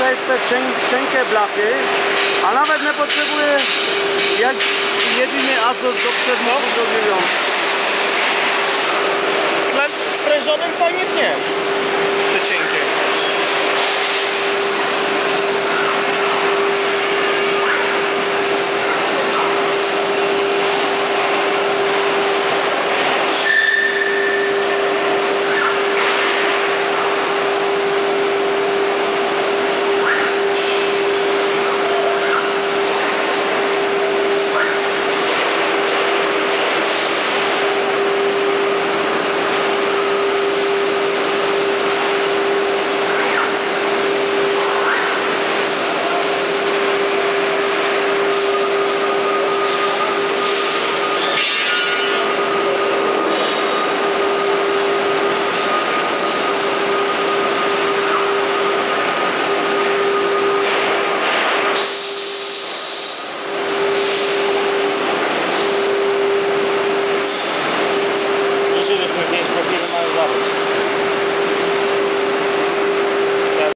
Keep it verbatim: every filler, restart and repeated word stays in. te, te cień, cienkie blachy, a nawet nie potrzebuję jak jedyny azot do przedmiotów do dziewiątki. Sprężonym fajnie pnie.